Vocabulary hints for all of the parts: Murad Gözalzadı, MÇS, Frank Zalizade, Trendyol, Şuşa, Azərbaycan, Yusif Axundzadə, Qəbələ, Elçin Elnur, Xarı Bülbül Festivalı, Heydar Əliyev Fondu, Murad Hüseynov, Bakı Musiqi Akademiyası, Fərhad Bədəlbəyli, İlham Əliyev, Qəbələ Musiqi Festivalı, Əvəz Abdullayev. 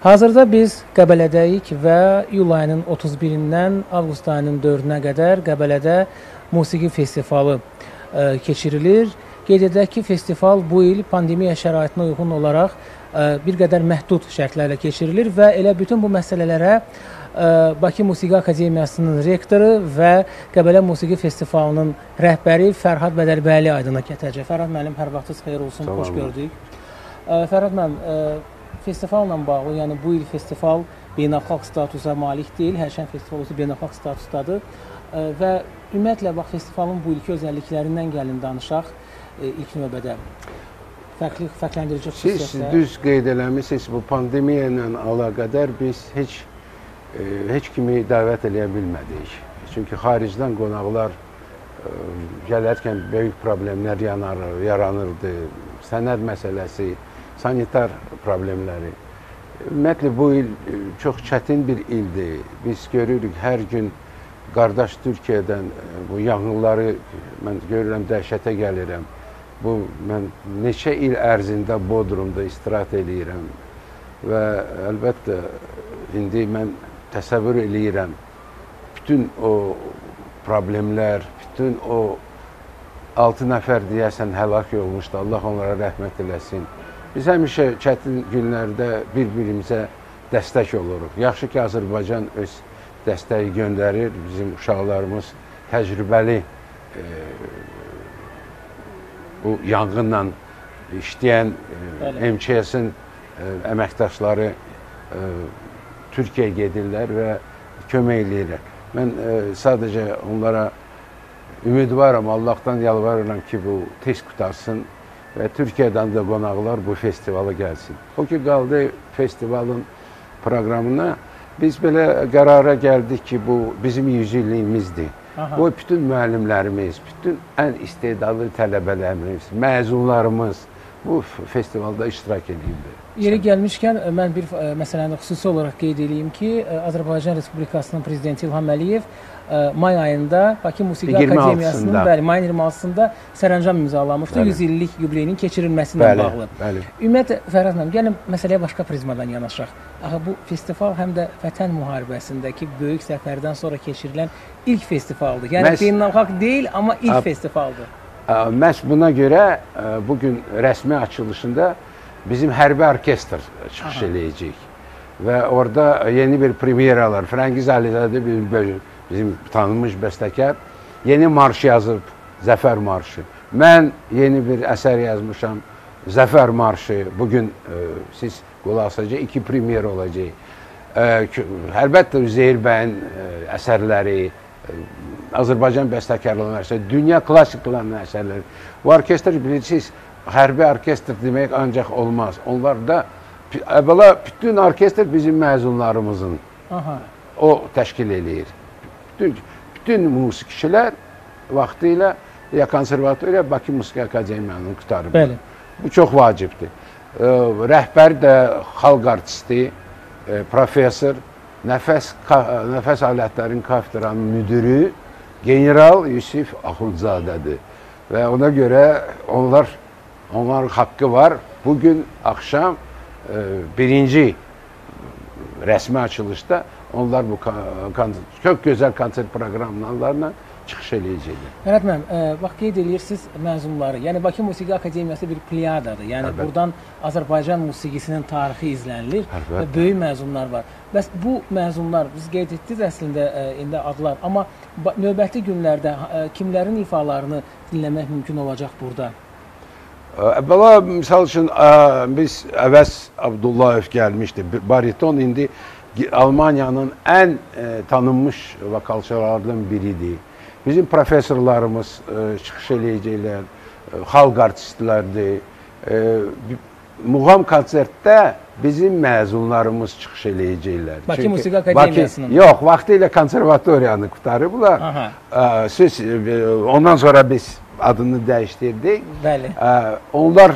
Hazırda biz Qəbələdəyik və iyul ayının 31-dən avqust ayının 4-nə qədər Qəbələdə Musiqi Festivalı keçirilir. Qeyd edək ki, festival bu il pandemiya şəraitinə uyğun olaraq bir qədər məhdud şərtlərlə keçirilir və elə bütün bu məsələlərə Bakı Musiqi Akademiyasının rektoru və Qəbələ Musiqi Festivalının rəhbəri Fərhad Bədəlbəyli aydına gətirəcək. Fərhad müəllim, hər vaxtınız xeyir olsun, tamam. Xoş gördük. Fərhad müəllim, festivalla bağlı, yəni bu il festival beynəlxalq statusa malik deyil, hər şən festivalı beynəlxalq statusdadır və ümumiyyətlə, bax, festivalın bu ilki özəlliklərindən gəlin danışaq ilk növbədə. Fərqləndirici xüsusiyyətlər. Siz düz qeyd eləmişsiniz, bu pandemiya ilə əlaqədar biz heç kimi dəvət eləyə bilmədik. Çünki xaricdən qonaqlar gələrkən böyük problemlər yaranırdı, sənəd məsələsi, sanitar problemləri. Ümumiyyətlə, bu il çox çətin bir ildir. Biz görürük, hər gün qardaş Türkiyədən bu yanğınları mən görürəm, dəhşətə gəlirəm. Bu, mən neçə il ərzində Bodrumda istirahat eləyirəm və əlbəttə, indi mən təsəvvür eləyirəm, bütün o problemlər, bütün o 6 nəfər deyəsən həlak olmuşdu, Allah onlara rəhmət eləsin. Biz həmişə çətin günlərdə bir-birimizə dəstək oluruq. Yaxşı ki, Azərbaycan öz dəstəyi göndərir, bizim uşaqlarımız təcrübəli bu yanğınla işləyən MÇS-in əməkdaşları Türkiyəyə gedirlər və kömək eləyirlər. Mən sadəcə onlara ümidvaram, Allahdan yalvarıram ki, bu tez qutarsın və Türkiyədən də qonaqlar bu festivala gəlsin. O ki, qaldı festivalın proqramına, biz belə qərara gəldik ki, bu bizim 100 illiyimizdir. Bu, bütün müəllimlərimiz, bütün ən istedadlı tələbələrimiz, məzunlarımız bu festivalda iştirak edildi. Yeri gəlmişkən, mən bir məsələni xüsusi olaraq qeyd edeyim ki, Azərbaycan Respublikasının Prezidenti İlham Əliyev may ayında Bakı Musiqi Akademiyasının mayın 26-sında sərəncam imzalamışdı 100 illik yubileyinin keçirilməsindən bağlı. Ümumiyyətlə, Fərhad müəllim, gəlin məsələyə başqa prizmadan yanaşaq. Bu festival həm də Vətən müharibəsindəki böyük səfərdən sonra keçirilən ilk festivaldır. Yəni, beynəlxalq deyil, amma ilk festivaldır. Məhz buna görə bugün rəsmi açılışında bizim hərbi orkestr çıxış eləyəcək və orada yeni bir premyeralar, Frank Zalizade bir bölüm, bizim tanınmış bəstəkar yeni marş yazıb, Zəfər marşı. Mən yeni bir əsər yazmışam, Zəfər marşı. Bugün siz qulaq asacaq, 2 premyer olacaq. Əlbəttə, Üzeyir bəyin əsərləri, Azərbaycan bəstəkarlarının əsərləri, dünya klasiklarının əsərləri. Bu orkestr, bilirsiniz, hərbi orkestr demək ancaq olmaz. Onlar da, əvvəla, bütün orkestr bizim məzunlarımızın o təşkil eləyir. Bütün musiqişilər vaxtı ilə ya konservatoriya, Bakı Musiqi Akademiyanın qutarıdır. Bu çox vacibdir. Rəhbər də xalq artisti, profesor, nəfəs alətlərinin kafedranın müdürü general Yusif Axundzadədir. Və ona görə onların haqqı var. Bugün axşam 1-ci rəsmi açılışda onlar bu çox gözəl konsert proqramlarla çıxış eləyəcəkdir. Fərhad müəllim, bax, qeyd edirsiniz məzunları. Yəni, Bakı Musiqi Akademiyası bir pliyadadır. Yəni, buradan Azərbaycan musiqisinin tarixi izlənilir və böyük məzunlar var. Bəs bu məzunlar, biz qeyd etdiniz əslində indi adlar, amma növbəti günlərdə kimlərin ifalarını dinləmək mümkün olacaq burada? Əvvəla, misal üçün, biz Əvəz Abdullayev gəlmişdi. Bariton indi Almaniyanın ən tanınmış vokalçılarından biridir. Bizim professorlarımız çıxış eləyəcəklər, xalq artistlərdir. Muğam konsertdə bizim məzunlarımız çıxış eləyəcəklər. Bakı Musiqi Akademiyasının? Yox, vaxtilə konservatoriyanı qutarıblar. Ondan sonra biz adını dəyişdirdik. Onlar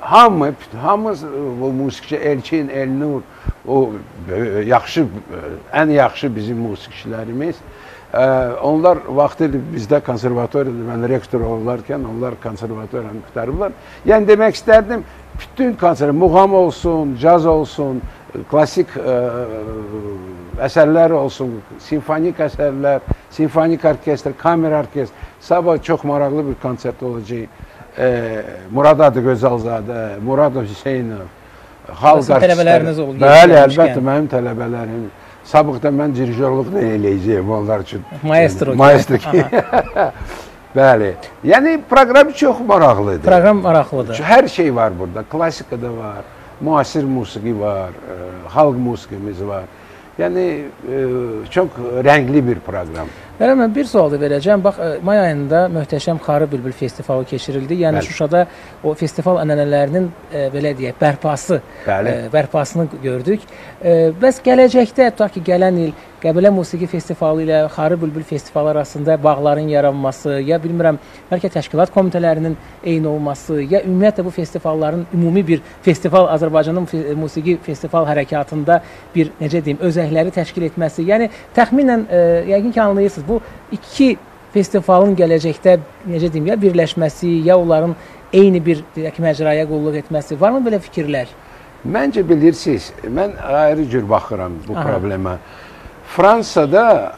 hamı bu musiqçi Elçin Elnur, o ən yaxşı bizim musiqçilərimiz. Onlar vaxtilə bizdə konservatoriyada, mən rektor olarkən onlar konservatoriyanı qutarıblar. Yəni, demək istərdim, bütün konservatoriya, muğam olsun, caz olsun, klasik eserler olsun, simfonik eserler, simfonik orkestr, kamera orkestr. Sabah çok maraqlı bir konsert olacak. Murad Gözalzadı, Murad Hüseynov, xalq artistləri. Bəli, əlbəttə mənim tələbələrim. Sabıqda mən dirijorluq eləyəcəyəm onlar üçün. Maestro. Maestro. Bəli. Yəni proqram çox maraqlıdır. Proqram maraqlıdır. Hər şey var burada. Klassika da var, müasir musiqi var, xalq musiqimiz var. Yəni çox rəngli bir proqram. Mən bir sual da verəcəm. Bax, may ayında möhtəşəm Xarı Bülbül Festivalı keçirildi. Yəni bəli. Şuşada o festival ənənələrinin belə deyək, bərpasını gördük. Bəs gələcəkdə, tutaq ki, gələn il Qəbələ Musiqi Festivalı ilə Xarı Bülbül Festivalı arasında bağların yaranması, ya bilmirəm, bəlkə təşkilat komitələrinin eyni olması, ya ümumiyyətlə bu festivalların ümumi bir festival, Azərbaycanın musiqi festival hərəkatında bir, necə deyim, özəkləri təşkil etməsi. Yəni, təxminən, yəqin ki, anlayırsınız, bu iki festivalın gələcəkdə, necə deyim, ya birləşməsi, ya onların eyni bir məcraya qulluq etməsi. Var mı belə fikirlər? Məncə bilirsiniz, mən ayrı cür baxıram bu problemə. Fransada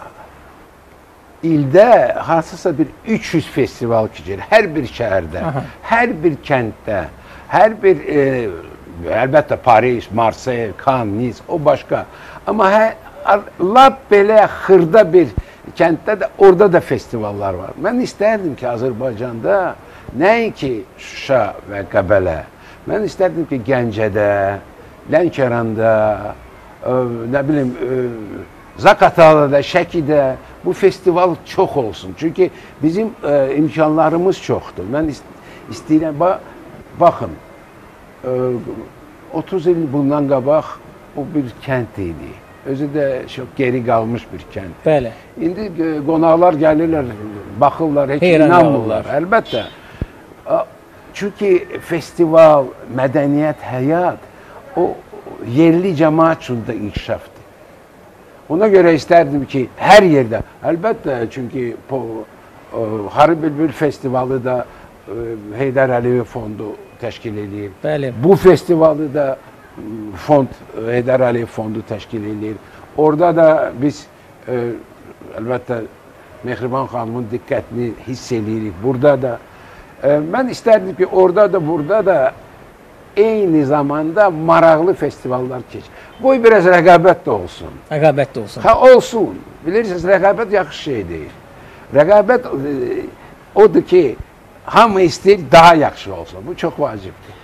ildə hansısa bir 300 festival keçirir. Hər bir şəhərdə, hər bir kənddə, hər bir, əlbəttə Paris, Marseille, Cannes, Nice, o başqa. Amma lap belə xırda bir kənddə də, orada da festivallar var. Mən istərdim ki, Azərbaycanda nəinki Şuşa və Qəbələ, mən istərdim ki, Gəncədə, Lənkəranda, nə bilim, Zaqatalada, Şəkidə bu festival çox olsun. Çünki bizim imkanlarımız çoxdur. Mən istəyirəm, baxın, 30 il bundan qabaq bu bir kənd idi. Özü də çox geri qalmış bir kənd. Bəli. İndi qonaqlar gəlirlər, baxırlar, heç inanmırlar. Əlbəttə. Çünki festival, mədəniyyət, həyat o yerli cəmaət üçün də inkişafdır. Ona görə istərdim ki, hər yerdə, əlbəttə, çünki Xarı Bülbül Festivalı da Heydar Əliyev Fondu təşkil edir. Bəli. Bu festivalı da fond, Heydar Əliyev Fondu təşkil edilir. Orada da biz əlbəttə Mehriban xanımın diqqətini hiss edirik. Burada da mən istərdim ki, orada da, burada da eyni zamanda maraqlı festivallar keçir. Qoy biraz rəqabət də olsun. Rəqabət də olsun. Hə, olsun. Bilirsiniz, rəqabət yaxşı şey deyil. Rəqabət odur ki, hamı istəyir daha yaxşı olsun. Bu çox vacibdir.